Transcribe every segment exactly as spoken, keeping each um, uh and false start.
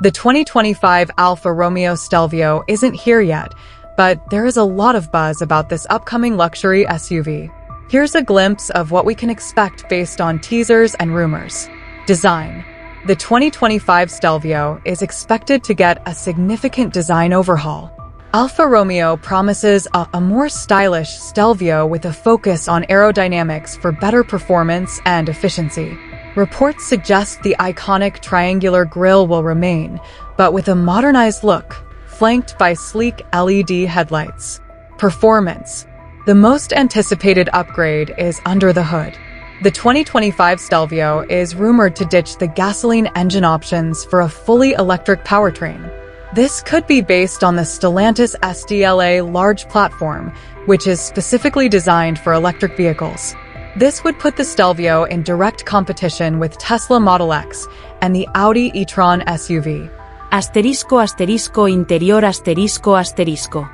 The twenty twenty-five Alfa Romeo Stelvio isn't here yet, but there is a lot of buzz about this upcoming luxury S U V. Here's a glimpse of what we can expect based on teasers and rumors. Design. The twenty twenty-five Stelvio is expected to get a significant design overhaul. Alfa Romeo promises a, a more stylish Stelvio with a focus on aerodynamics for better performance and efficiency. Reports suggest the iconic triangular grille will remain, but with a modernized look, flanked by sleek L E D headlights. Performance. The most anticipated upgrade is under the hood. The twenty twenty-five Stelvio is rumored to ditch the gasoline engine options for a fully electric powertrain. This could be based on the Stellantis S T L A large platform, which is specifically designed for electric vehicles. This would put the Stelvio in direct competition with Tesla Model X and the Audi e-tron S U V. Asterisco, asterisco, interior, asterisco, asterisco.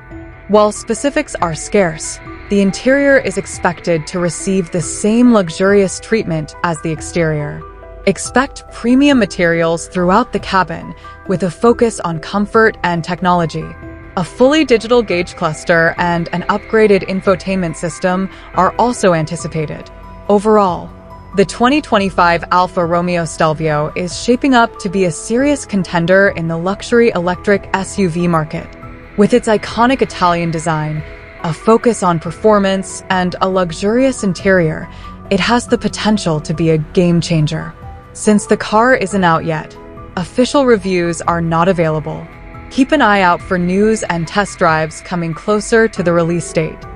While specifics are scarce, the interior is expected to receive the same luxurious treatment as the exterior. Expect premium materials throughout the cabin, with a focus on comfort and technology. A fully digital gauge cluster and an upgraded infotainment system are also anticipated. Overall, the twenty twenty-five Alfa Romeo Stelvio is shaping up to be a serious contender in the luxury electric S U V market. With its iconic Italian design, a focus on performance, and a luxurious interior, it has the potential to be a game changer. Since the car isn't out yet, official reviews are not available. Keep an eye out for news and test drives coming closer to the release date.